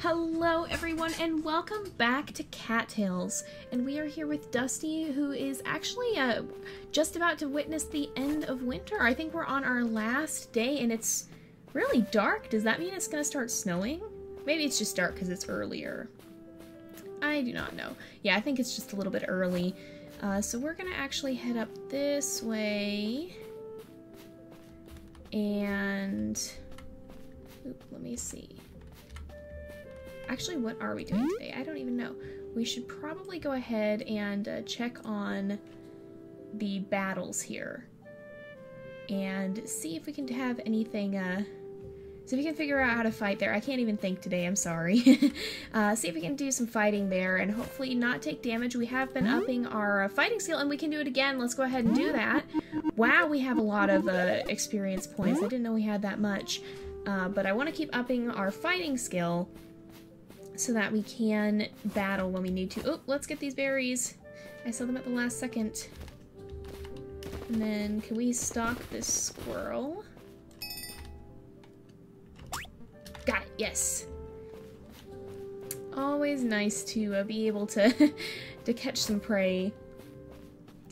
Hello everyone and welcome back to Cattails, and we are here with Dusty, who is actually just about to witness the end of winter. I think we're on our last day and it's really dark. Does that mean it's gonna start snowing? Maybe it's just dark because it's earlier. I do not know. Yeah, I think it's just a little bit early. So we're gonna actually head up this way and oop, let me see. Actually, what are we doing today? I don't even know. We should probably go ahead and check on the battles here and see if we can have anything, see if we can figure out how to fight there. I can't even think today, I'm sorry. See if we can do some fighting there and hopefully not take damage. We have been upping our fighting skill and we can do it again. Let's go ahead and do that. Wow, we have a lot of experience points. I didn't know we had that much, but I want to keep upping our fighting skill so that we can battle when we need to. Oh, let's get these berries. I saw them at the last second. And then, can we stalk this squirrel? Got it, yes. Always nice to be able to, to catch some prey.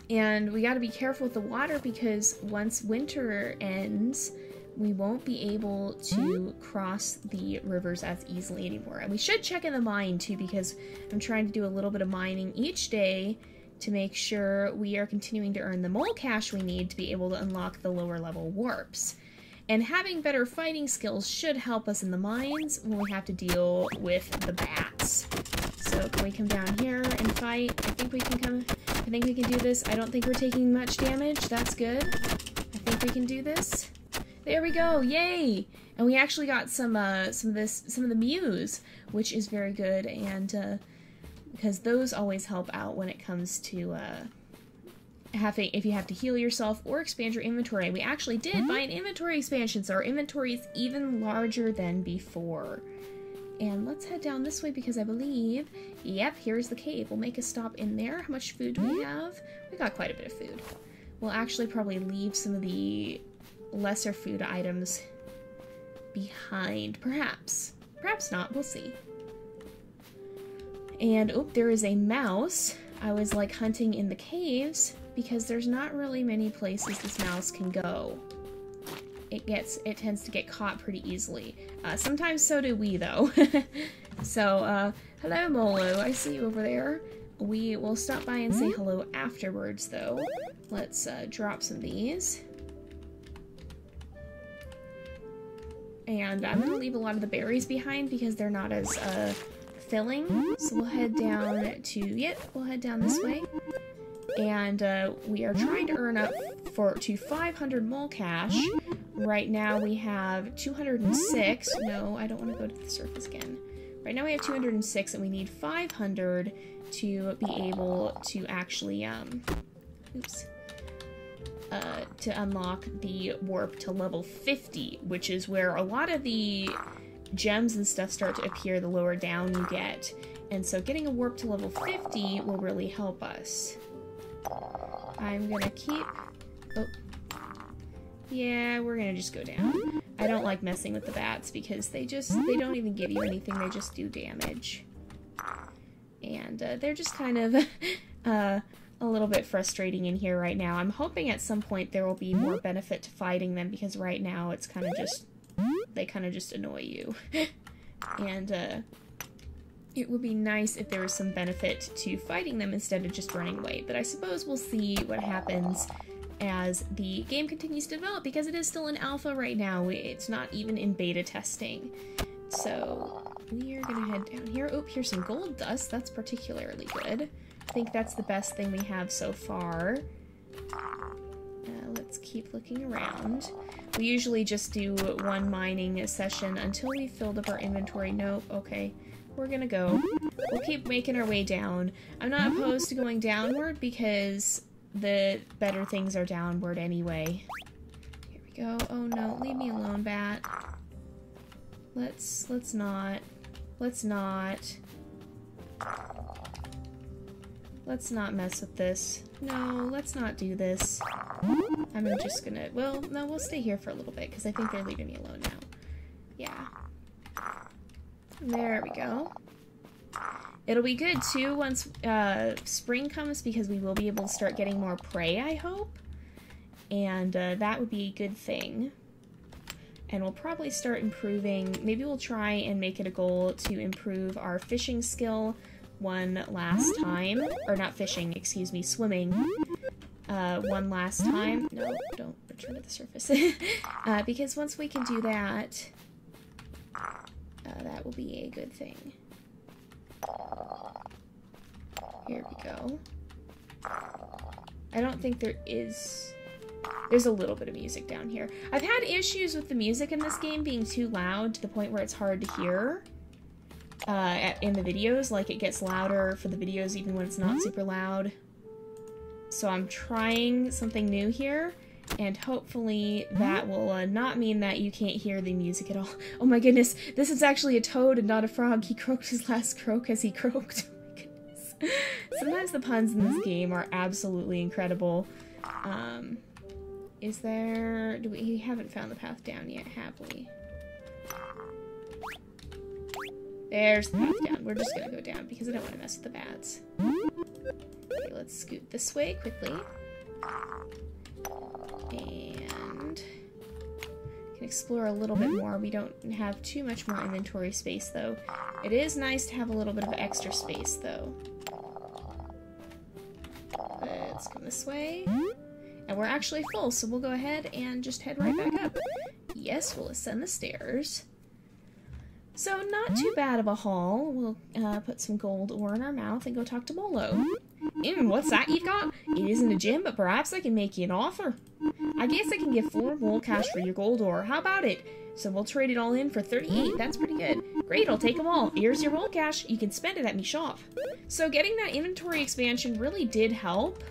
And we gotta be careful with the water because once winter ends, we won't be able to cross the rivers as easily anymore. And we should check in the mine too, because I'm trying to do a little bit of mining each day to make sure we are continuing to earn the mole cash we need to be able to unlock the lower level warps. And having better fighting skills should help us in the mines when we have to deal with the bats. So can we come down here and fight? I think we can come, I think we can do this. I don't think we're taking much damage, that's good. I think we can do this. There we go, yay! And we actually got some of the Muse, which is very good, and because those always help out when it comes to if you have to heal yourself or expand your inventory. We actually did buy an inventory expansion, so our inventory is even larger than before. And let's head down this way because I believe, yep, here's the cave. We'll make a stop in there. How much food do we have? We got quite a bit of food. We'll actually probably leave some of the lesser food items behind, perhaps. Perhaps not, we'll see. And, oh, there is a mouse. I was, like, hunting in the caves because there's not really many places this mouse can go. It tends to get caught pretty easily. Sometimes so do we, though. So, hello, Molo, I see you over there. We will stop by and say hello afterwards, though. Let's, drop some of these. And I'm going to leave a lot of the berries behind because they're not as filling. So we'll head down to, yep, we'll head down this way. And we are trying to earn up to 500 mole cash. Right now we have 206. No, I don't want to go to the surface again. Right now we have 206 and we need 500 to be able to actually, oops. To unlock the warp to level 50, which is where a lot of the gems and stuff start to appear the lower down you get. And so getting a warp to level 50 will really help us. I'm gonna keep... Oh. Yeah, we're gonna just go down. I don't like messing with the bats because they don't even give you anything, they just do damage. And they're just kind of... a little bit frustrating in here right now. I'm hoping at some point there will be more benefit to fighting them because right now it's kind of just, they kind of just annoy you. And it would be nice if there was some benefit to fighting them instead of just running away. But I suppose we'll see what happens as the game continues to develop because it is still in alpha right now. It's not even in beta testing. So we are gonna head down here. Oh, here's some gold dust. That's particularly good. I think that's the best thing we have so far. Let's keep looking around. We usually just do one mining session until we filled up our inventory. Nope, okay. We're gonna go. We'll keep making our way down. I'm not opposed to going downward because the better things are downward anyway. Here we go. Oh no, leave me alone, bat. Let's not. Let's not. Let's not mess with this. No, let's not do this. I'm just gonna, well, no, we'll stay here for a little bit because I think they're leaving me alone now. Yeah. There we go. It'll be good, too, once spring comes, because we will be able to start getting more prey, I hope. And that would be a good thing. And we'll probably start improving. Maybe we'll try and make it a goal to improve our fishing skill one last time. Or not fishing, excuse me, swimming one last time. No, don't return to the surface. Because once we can do that, that will be a good thing. Here we go. I don't think there is... There's a little bit of music down here. I've had issues with the music in this game being too loud to the point where it's hard to hear in the videos. Like, it gets louder for the videos even when it's not super loud. So I'm trying something new here, and hopefully that will not mean that you can't hear the music at all. Oh my goodness, this is actually a toad and not a frog. He croaked his last croak as he croaked. Oh my goodness. Sometimes the puns in this game are absolutely incredible. Is there... we haven't found the path down yet, have we? There's the path down. We're just gonna go down because I don't want to mess with the bats. Okay, let's scoot this way quickly. And... we can explore a little bit more. We don't have too much more inventory space, though. It is nice to have a little bit of extra space, though. Let's go this way. And we're actually full, so we'll go ahead and just head right back up. Yes, we'll ascend the stairs. So, not too bad of a haul. We'll put some gold ore in our mouth and go talk to Molo. What's that you've got? It isn't a gem, but perhaps I can make you an offer. I guess I can give 4 gold cash for your gold ore. How about it? So we'll trade it all in for 38. That's pretty good. Great, I'll take them all. Here's your gold cash. You can spend it at me shop. So getting that inventory expansion really did help,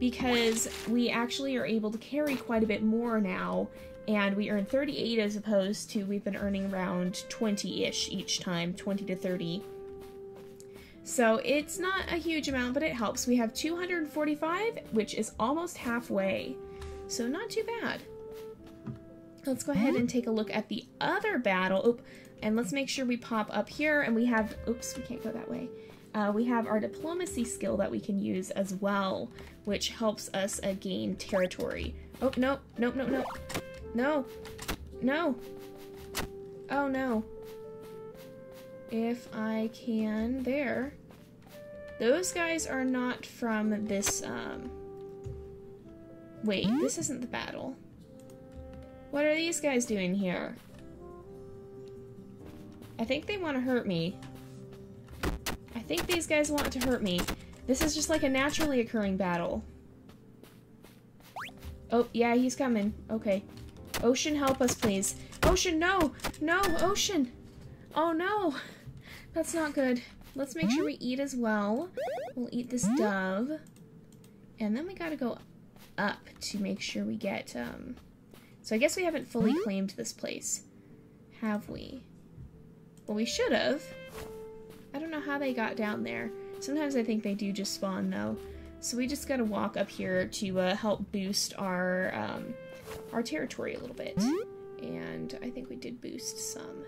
because we actually are able to carry quite a bit more now, and we earn 38 as opposed to we've been earning around 20-ish each time, 20 to 30. So it's not a huge amount, but it helps. We have 245, which is almost halfway, so not too bad. Let's go ahead and take a look at the other battle, and let's make sure we pop up here, and we have, oops, we can't go that way. We have our diplomacy skill that we can use as well, which helps us gain territory. Oh, no, no, no, no, no, no, oh no. If I can, there. Those guys are not from this, wait, this isn't the battle. What are these guys doing here? I think they want to hurt me. I think these guys want to hurt me. This is just like a naturally occurring battle. Oh, yeah, he's coming. Okay. Ocean, help us, please. Ocean, no! No, Ocean! Oh, no! That's not good. Let's make sure we eat as well. We'll eat this dove. And then we gotta go up to make sure we get, so I guess we haven't fully claimed this place. Have we? Well, we should've. I don't know how they got down there. Sometimes I think they do just spawn, though. So we just gotta walk up here to help boost our territory a little bit. And I think we did boost some.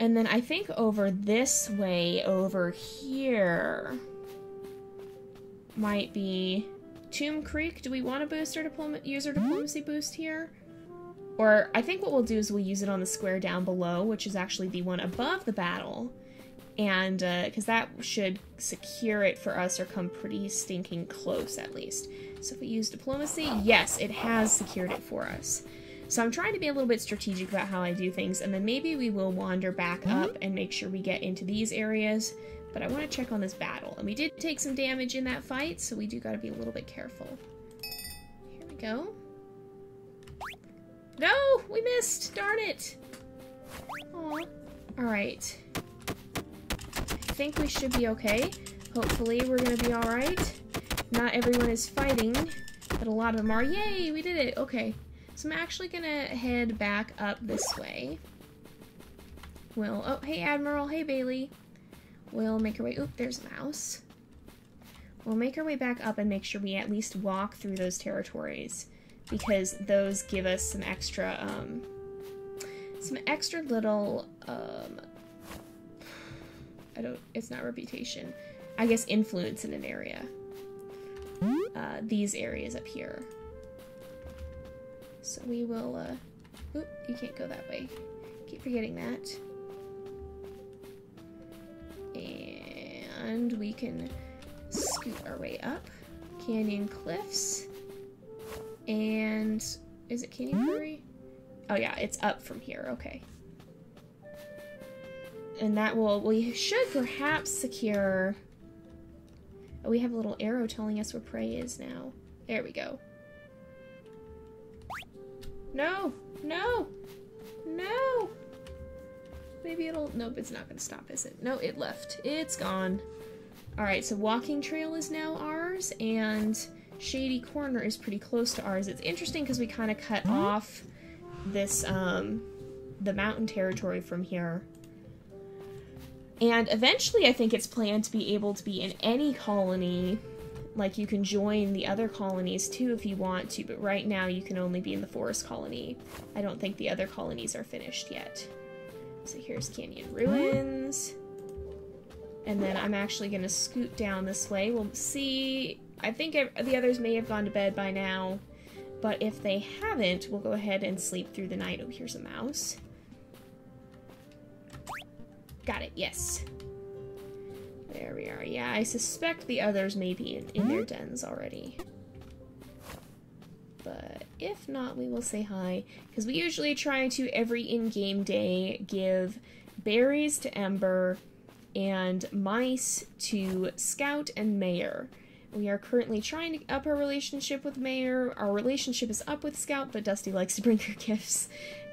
And then I think over this way, over here, might be Tomb Creek. Do we want to boost our user diplomacy boost here? Or, I think what we'll do is we'll use it on the square down below, which is actually the one above the battle. And, because that should secure it for us or come pretty stinking close, at least. So if we use diplomacy, yes, it has secured it for us. So I'm trying to be a little bit strategic about how I do things, and then maybe we will wander back up and make sure we get into these areas. But I want to check on this battle. And we did take some damage in that fight, so we do got to be a little bit careful. Here we go. No! We missed! Darn it! Aw. Alright. I think we should be okay. Hopefully we're gonna be alright. Not everyone is fighting, but a lot of them are. Yay! We did it! Okay. So I'm actually gonna head back up this way. We'll... oh, hey Admiral! Hey Bailey! We'll make our way... oop, there's a mouse. We'll make our way back up and make sure we at least walk through those territories, because those give us some extra some extra little, I don't, it's not reputation, I guess influence in an area. These areas up here. So we will, oop, you can't go that way. Keep forgetting that. And we can scoot our way up. Canyon Cliffs. And is it Canyon Brewery? Oh yeah, it's up from here, okay. And that will, we should perhaps secure... Oh, we have a little arrow telling us where prey is now. There we go. No! No! No! Maybe it'll... Nope, it's not gonna stop, is it? No, it left. It's gone. Alright, so Walking Trail is now ours, and Shady Corner is pretty close to ours. It's interesting because we kind of cut off this, the mountain territory from here. And eventually I think it's planned to be able to be in any colony. Like, you can join the other colonies too if you want to, but right now you can only be in the forest colony. I don't think the other colonies are finished yet. So here's Canyon Ruins. And then I'm actually going to scoot down this way. We'll see. I think the others may have gone to bed by now, but if they haven't, we'll go ahead and sleep through the night. Oh, here's a mouse. Got it, yes. There we are. Yeah, I suspect the others may be in their dens already. But if not, we will say hi. Because we usually try to, every in-game day, give berries to Ember and mice to Scout and Mayor. We are currently trying to up our relationship with Mayor. Our relationship is up with Scout, but Dusty likes to bring her gifts.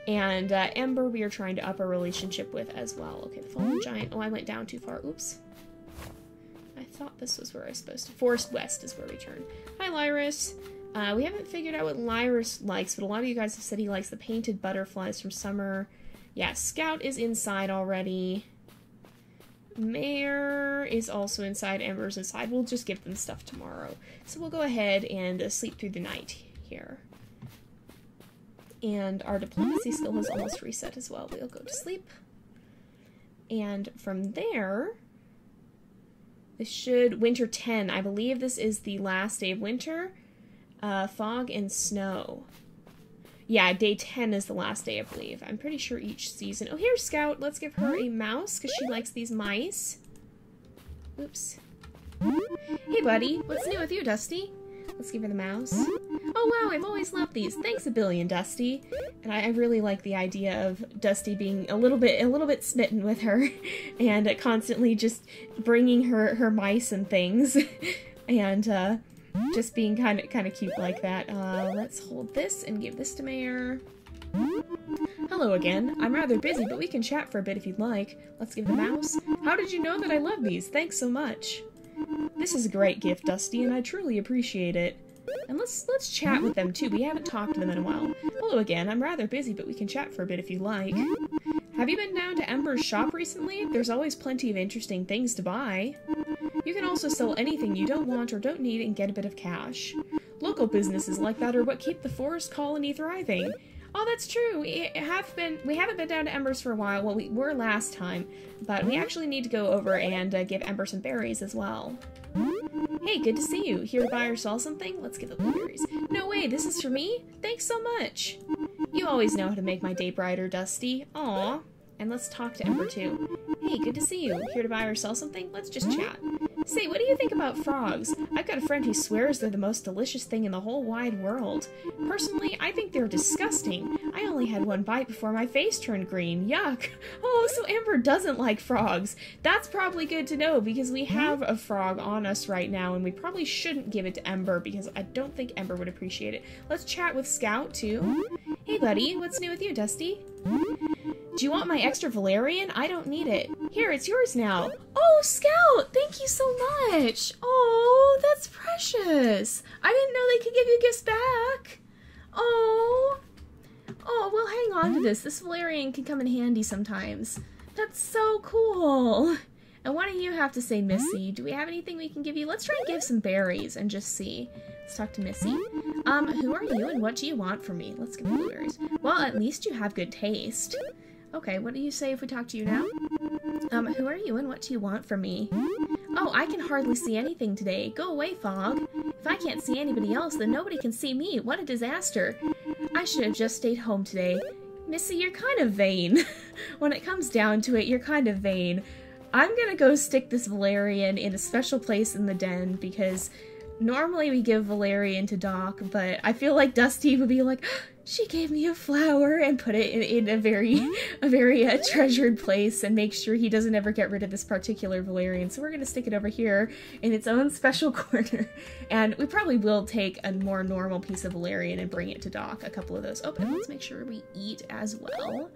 And Ember, we are trying to up our relationship with as well. Okay, the Fallen Giant. Oh, I went down too far. Oops. I thought this was where I was supposed to. Forest West is where we turn. Hi, Lyris. We haven't figured out what Lyris likes, but a lot of you guys have said he likes the painted butterflies from summer. Yeah, Scout is inside already. Mayor is also inside, Ember's inside. We'll just give them stuff tomorrow. So we'll go ahead and sleep through the night here. And our diplomacy skill has almost reset as well. We'll go to sleep. And from there, this should... Winter 10. I believe this is the last day of winter. Fog and snow. Yeah, day 10 is the last day, I believe. I'm pretty sure each season... Oh, here's Scout. Let's give her a mouse, because she likes these mice. Oops. Hey, buddy. What's new with you, Dusty? Let's give her the mouse. Oh, wow, I've always loved these. Thanks a billion, Dusty. And I really like the idea of Dusty being a little bit smitten with her and constantly just bringing her mice and things and just being kind of cute like that. Let's hold this and give this to Mayor. Hello again. I'm rather busy, but we can chat for a bit if you'd like. Let's give the mouse. How did you know that I love these? Thanks so much. This is a great gift, Dusty, and I truly appreciate it. And let's chat with them too. We haven't talked to them in a while. Hello again. I'm rather busy, but we can chat for a bit if you like. Have you been down to Ember's shop recently? There's always plenty of interesting things to buy. You can also sell anything you don't want or don't need and get a bit of cash. Local businesses like that are what keep the forest colony thriving. Oh, that's true. We haven't been down to Ember's for a while. Well, we were last time, but we actually need to go over and give Ember some berries as well. Hey, good to see you. Here to buy or sell something? Let's give the blueberries. No way, this is for me? Thanks so much. You always know how to make my day brighter, Dusty. Aw. And let's talk to Ember, too. Hey, good to see you. Here to buy or sell something? Let's just chat. Say, what do you think about frogs? I've got a friend who swears they're the most delicious thing in the whole wide world. Personally, I think they're disgusting. I only had one bite before my face turned green. Yuck. Oh, so Ember doesn't like frogs. That's probably good to know, because we have a frog on us right now, and we probably shouldn't give it to Ember, because I don't think Ember would appreciate it. Let's chat with Scout, too. Hey, buddy. What's new with you, Dusty? Do you want my extra Valerian? I don't need it. Here, it's yours now. Oh, Scout! Thank you so much! Oh, that's precious! I didn't know they could give you gifts back! Oh! Oh, well, hang on to this. This Valerian can come in handy sometimes. That's so cool! And what do you have to say, Missy? Do we have anything we can give you? Let's try and give some berries and just see. Let's talk to Missy. Who are you and what do you want from me? Let's give you berries. Well, at least you have good taste. Okay, what do you say if we talk to you now? Who are you and what do you want from me? Oh, I can hardly see anything today. Go away, Fog. If I can't see anybody else, then nobody can see me. What a disaster. I should have just stayed home today. Missy, you're kind of vain. When it comes down to it, you're kind of vain. I'm gonna go stick this Valerian in a special place in the den, because normally we give Valerian to Doc, but I feel like Dusty would be like, she gave me a flower, and put it in a very treasured place and make sure he doesn't ever get rid of this particular Valerian. So we're gonna stick it over here in its own special corner, and we probably will take a more normal piece of Valerian and bring it to Doc, a couple of those. Oh, but let's make sure we eat as well.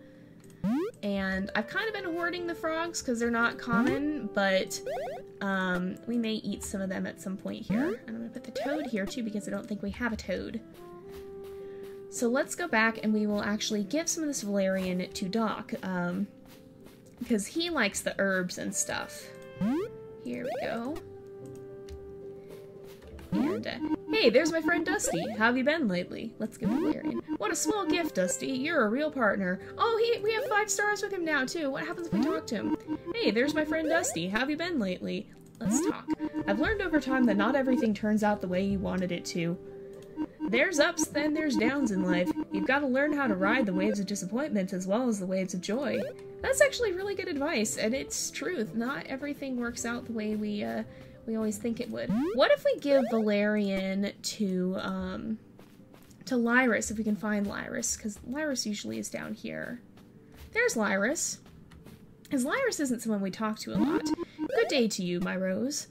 And I've kind of been hoarding the frogs because they're not common, but we may eat some of them at some point here. And I'm gonna put the toad here too, because I don't think we have a toad. So let's go back and we will actually give some of this Valerian to Doc, because he likes the herbs and stuff. Here we go. And, hey, there's my friend Dusty. How have you been lately? Let's give him Valerian. What a small gift, Dusty. You're a real partner. Oh, we have 5 stars with him now, too. What happens if we talk to him? Hey, there's my friend Dusty. How have you been lately? Let's talk. I've learned over time that not everything turns out the way you wanted it to. There's ups, then there's downs in life. You've got to learn how to ride the waves of disappointment as well as the waves of joy. That's actually really good advice, and it's truth. Not everything works out the way we always think it would. What if we give Valerian to Lyris, if we can find Lyris, because Lyris usually is down here. There's Lyris. Because Lyris isn't someone we talk to a lot. Good day to you, my rose.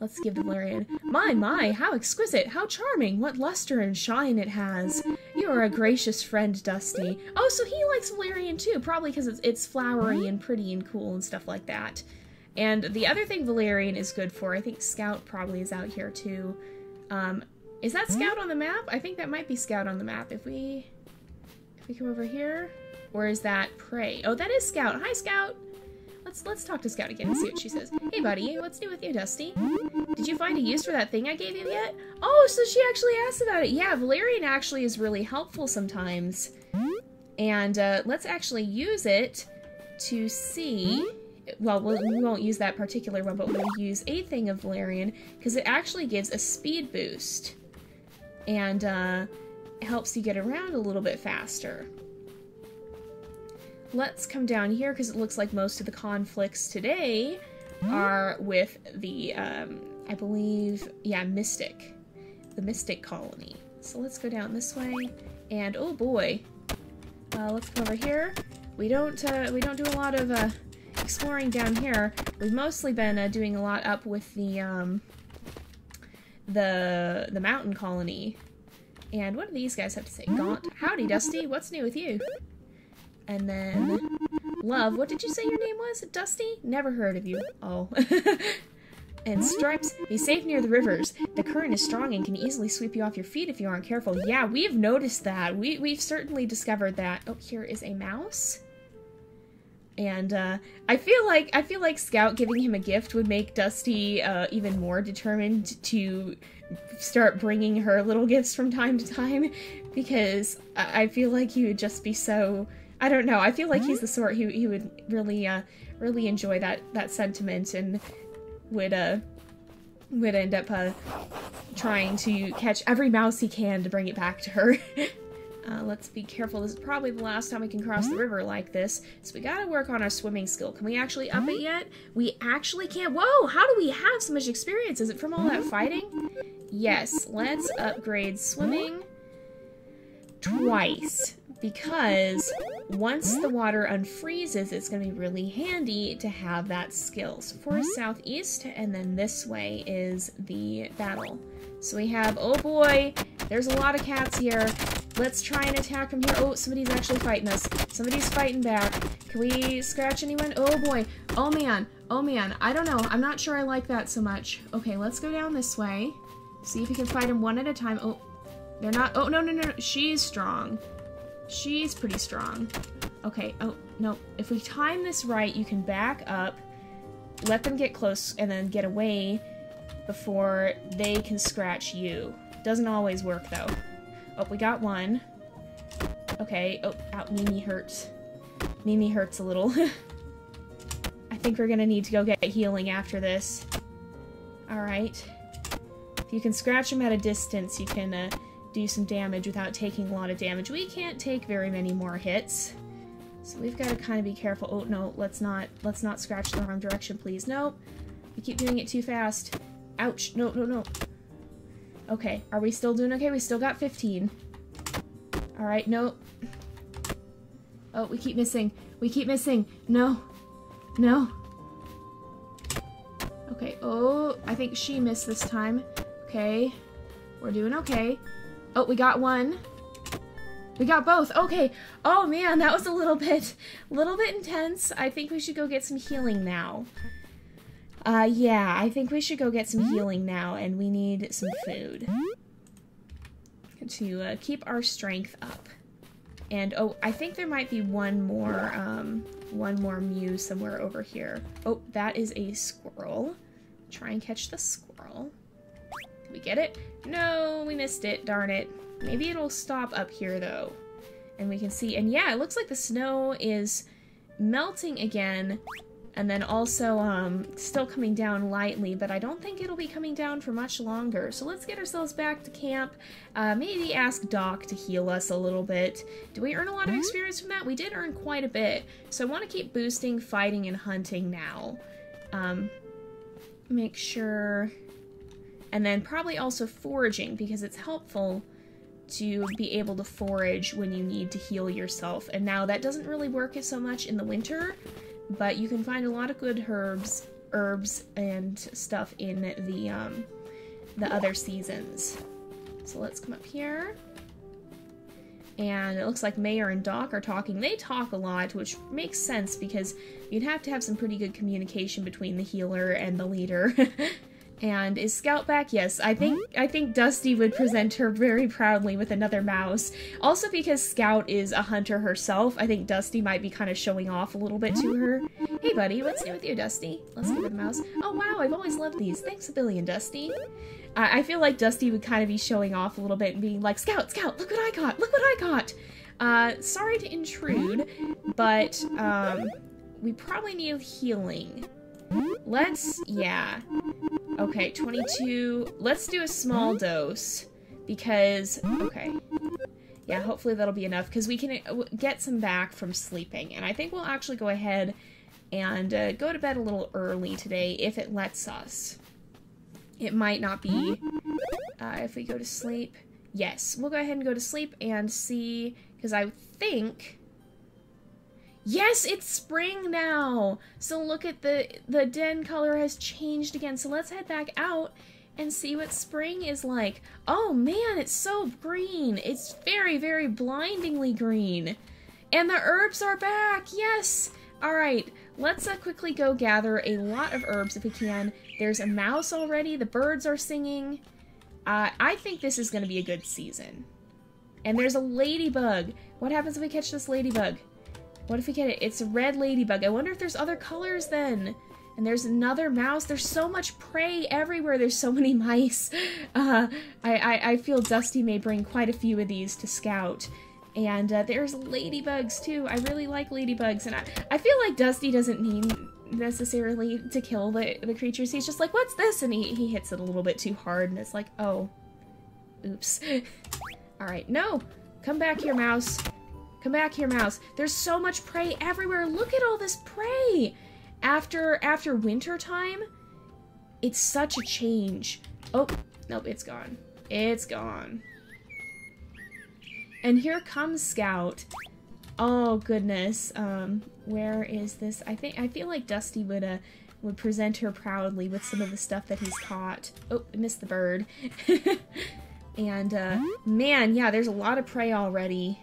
Let's give Valerian. My, how exquisite, how charming, what luster and shine it has. You are a gracious friend, Dusty. Oh, so he likes Valerian too, probably because it's flowery and pretty and cool and stuff like that. And the other thing Valerian is good for, I think Scout probably is out here too. Is that Scout on the map? I think that might be Scout on the map. If we come over here, or is that Prey? Oh, that is Scout. Hi, Scout. Let's talk to Scout again and see what she says. Hey, buddy, what's new with you, Dusty? Did you find a use for that thing I gave you yet? Oh, so she actually asked about it. Yeah, Valerian actually is really helpful sometimes, and let's actually use it to see. Well, we won't use that particular one, but we'll use a thing of Valerian, because it actually gives a speed boost. And it helps you get around a little bit faster. Let's come down here, because it looks like most of the conflicts today are with the, I believe, yeah, Mystic. The Mystic Colony. So let's go down this way, and oh boy. Let's come over here. We don't do a lot of, exploring down here. We've mostly been doing a lot up with the mountain colony. And what do these guys have to say? Gaunt, howdy Dusty, what's new with you? And then Love, what did you say your name was? Dusty? Never heard of you. Oh. And Stripes, be safe near the rivers. The current is strong and can easily sweep you off your feet if you aren't careful. Yeah, we've noticed that. We've certainly discovered that. Oh, here is a mouse. And I feel like Scout giving him a gift would make Dusty even more determined to start bringing her little gifts from time to time, because I feel like he would just be so, I don't know, I feel like he's the sort who he would really really enjoy that sentiment, and would end up trying to catch every mouse he can to bring it back to her. Let's be careful. This is probably the last time we can cross the river like this, so we gotta work on our swimming skill. Can we actually up it yet? We actually can't. Whoa! How do we have so much experience? Is it from all that fighting? Yes. Let's upgrade swimming twice, because once the water unfreezes, it's gonna be really handy to have that skill. So forest southeast, and then this way is the battle. So we have, oh boy, there's a lot of cats here. Let's try and attack from here. Oh, somebody's actually fighting us. Somebody's fighting back. Can we scratch anyone? Oh boy. Oh man. Oh man. I don't know. I'm not sure I like that so much. Okay, let's go down this way. See if we can fight them one at a time. Oh, they're not. Oh, no. She's strong. She's pretty strong. Okay. Oh, no. If we time this right, you can back up let them get close and then get away before they can scratch you. Doesn't always work, though. Oh, we got one. Okay. Oh, out. Mimi hurts. Mimi hurts a little. I think we're gonna need to go get healing after this. Alright. If you can scratch them at a distance, you can do some damage without taking a lot of damage. We can't take very many more hits. So we've got to kind of be careful. Oh, no, let's not scratch the wrong direction, please. No, we keep doing it too fast. Ouch, no, no, no. Okay, are we still doing okay? We still got 15. All right, no. Oh, we keep missing. We keep missing. No, no. Okay, oh, I think she missed this time. Okay, we're doing okay. Oh, we got one. We got both. Okay. Oh man, that was a little bit intense. I think we should go get some healing now. Yeah, I think we should go get some healing now, and we need some food to keep our strength up. And oh, I think there might be one more Mew somewhere over here. Oh, that is a squirrel. Try and catch the squirrel. Did we get it? No, we missed it. Darn it. Maybe it'll stop up here, though. And we can see, and yeah, it looks like the snow is melting again, and then also still coming down lightly, but I don't think it'll be coming down for much longer. So let's get ourselves back to camp. Maybe ask Doc to heal us a little bit. Do we earn a lot of experience from that? We did earn quite a bit. So I want to keep boosting, fighting, and hunting now. Make sure... And then probably also foraging, because it's helpful to be able to forage when you need to heal yourself. And now that doesn't really work so much in the winter, but you can find a lot of good herbs and stuff in the other seasons. So let's come up here. And it looks like Mayor and Doc are talking. They talk a lot, which makes sense because you'd have to have some pretty good communication between the healer and the leader. And is Scout back? Yes, I think Dusty would present her very proudly with another mouse. Also because Scout is a hunter herself, I think Dusty might be kind of showing off a little bit to her. Hey buddy, what's new with you, Dusty? Let's go with the mouse. Oh wow, I've always loved these. Thanks a billion, Dusty. I feel like Dusty would kind of be showing off a little bit and being like, Scout, Scout, look what I got, look what I got! Sorry to intrude, but we probably need healing. Let's, yeah. Okay, 22. Let's do a small dose because, okay. Yeah, hopefully that'll be enough because we can get some back from sleeping. And I think we'll actually go ahead and go to bed a little early today if it lets us. It might not be if we go to sleep. Yes, we'll go ahead and go to sleep and see because I think... Yes, it's spring now! So look at the den color has changed again. So let's head back out and see what spring is like. Oh man, it's so green. It's very, very blindingly green. And the herbs are back, yes! Alright, let's quickly go gather a lot of herbs if we can. There's a mouse already, the birds are singing. I think this is going to be a good season. And there's a ladybug. What happens if we catch this ladybug? What if we get it? It's a red ladybug. I wonder if there's other colors then. And there's another mouse. There's so much prey everywhere. There's so many mice. I feel Dusty may bring quite a few of these to Scout. And there's ladybugs too. I really like ladybugs. And I feel like Dusty doesn't mean necessarily to kill the creatures. He's just like, what's this? And he hits it a little bit too hard. And it's like, oh, oops. All right, no, come back here, mouse. Come back here, mouse. There's so much prey everywhere. Look at all this prey. After winter time, it's such a change. Oh, nope, it's gone. It's gone. And here comes Scout. Oh goodness. Where is this? I feel like Dusty would present her proudly with some of the stuff that he's caught. Oh, I missed the bird. And man, yeah, there's a lot of prey already.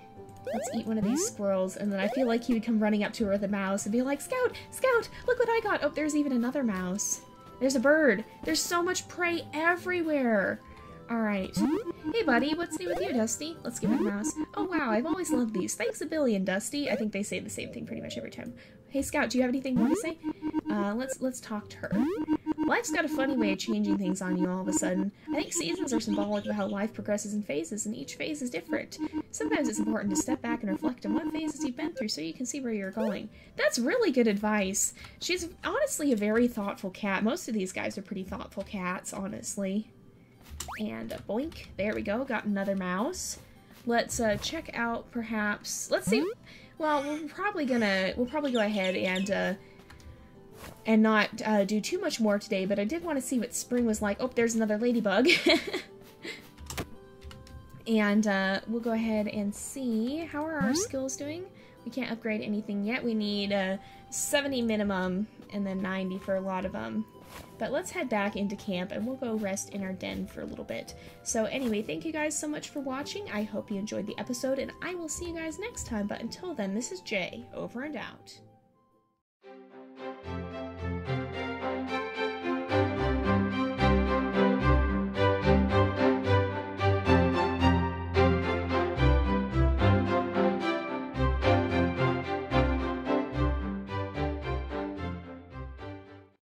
Let's eat one of these squirrels, and then I feel like he would come running up to her with a mouse and be like, Scout! Scout! Look what I got! Oh, there's even another mouse. There's a bird. There's so much prey everywhere. Alright. Hey buddy, what's new with you, Dusty? Let's give it a mouse. Oh wow, I've always loved these. Thanks a billion, Dusty. I think they say the same thing pretty much every time. Hey Scout, do you have anything more to say? Let's talk to her. Life's got a funny way of changing things on you all of a sudden. I think seasons are symbolic of how life progresses in phases, and each phase is different. Sometimes it's important to step back and reflect on what phases you've been through so you can see where you're going. That's really good advice. She's honestly a very thoughtful cat. Most of these guys are pretty thoughtful cats, honestly. And a boink. There we go. Got another mouse. Let's check out perhaps... Let's see. Well, we'll probably go ahead and not do too much more today, but I did want to see what spring was like. Oh, there's another ladybug. And we'll go ahead and see. How are our skills doing? We can't upgrade anything yet. We need 70 minimum and then 90 for a lot of them. But let's head back into camp and we'll go rest in our den for a little bit. So anyway, thank you guys so much for watching. I hope you enjoyed the episode and I will see you guys next time. But until then, this is Jay, over and out.